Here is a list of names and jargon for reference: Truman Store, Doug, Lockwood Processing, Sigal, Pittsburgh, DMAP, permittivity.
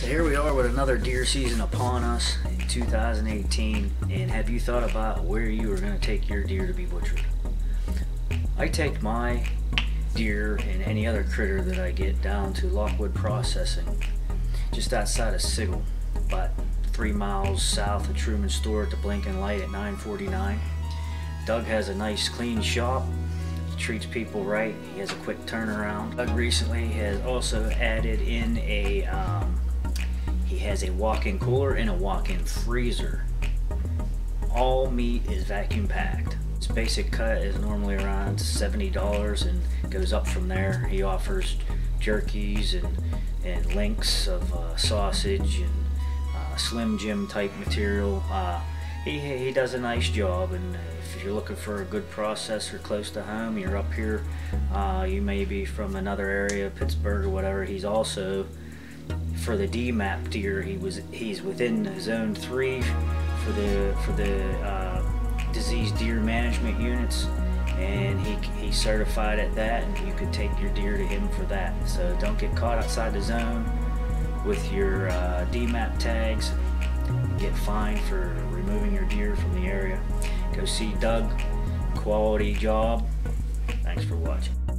So here we are with another deer season upon us in 2018, and have you thought about where you are going to take your deer to be butchered? I take my deer and any other critter that I get down to Lockwood Processing, just outside of Sigal, about 3 miles south of Truman Store at the blinking light at 9:49. Doug has a nice clean shop. Treats people right. He has a quick turnaround. Doug recently has also added in a he has a walk-in cooler and a walk-in freezer. All meat is vacuum packed. His basic cut is normally around $70 and goes up from there. He offers jerkies and links of sausage and Slim Jim type material. He does a nice job, and if you're looking for a good processor close to home, you're up here, you may be from another area, Pittsburgh or whatever, he's also, for the DMAP deer, he's within zone 3 for the disease deer management units, and he's certified at that, and you could take your deer to him for that. So don't get caught outside the zone with your DMAP tags. Get fined for removing your deer from the area. Go see Doug. Quality job. Thanks for watching.